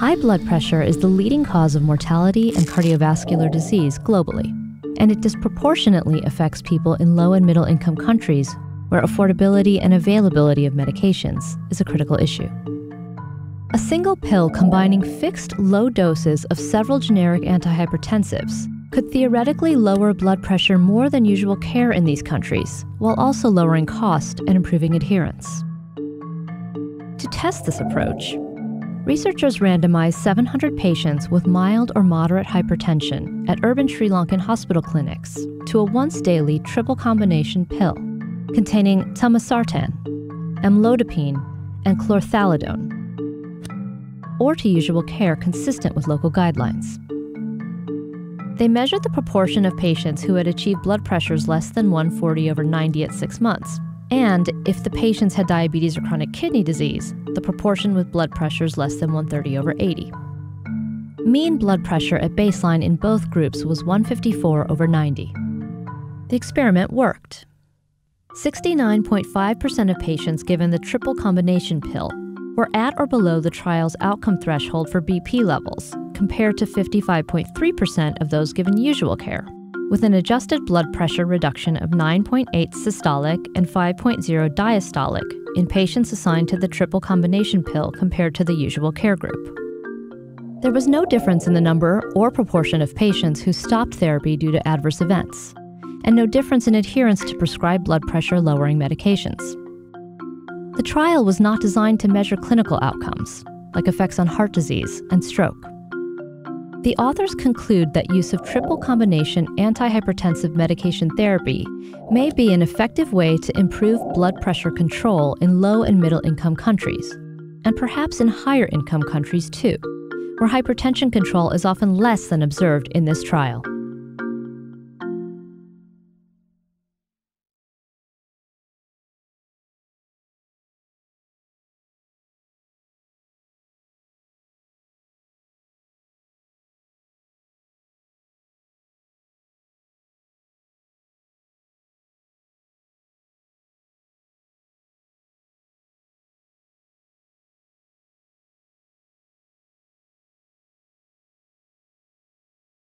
High blood pressure is the leading cause of mortality and cardiovascular disease globally, and it disproportionately affects people in low and middle income countries where affordability and availability of medications is a critical issue. A single pill combining fixed low doses of several generic antihypertensives could theoretically lower blood pressure more than usual care in these countries, while also lowering cost and improving adherence. To test this approach, researchers randomized 700 patients with mild or moderate hypertension at urban Sri Lankan hospital clinics to a once-daily triple combination pill containing telmisartan, amlodipine, and chlorthalidone, or to usual care consistent with local guidelines. They measured the proportion of patients who had achieved blood pressures less than 140/90 at 6 months, and if the patients had diabetes or chronic kidney disease, the proportion with blood pressures less than 130/80. Mean blood pressure at baseline in both groups was 154/90. The experiment worked. 69.5% of patients given the triple combination pill were at or below the trial's outcome threshold for BP levels, compared to 55.3% of those given usual care, with an adjusted blood pressure reduction of 9.8 systolic and 5.0 diastolic in patients assigned to the triple combination pill compared to the usual care group. There was no difference in the number or proportion of patients who stopped therapy due to adverse events, and no difference in adherence to prescribed blood pressure-lowering medications. The trial was not designed to measure clinical outcomes, like effects on heart disease and stroke. The authors conclude that use of triple combination antihypertensive medication therapy may be an effective way to improve blood pressure control in low and middle income countries, and perhaps in higher income countries too, where hypertension control is often less than observed in this trial.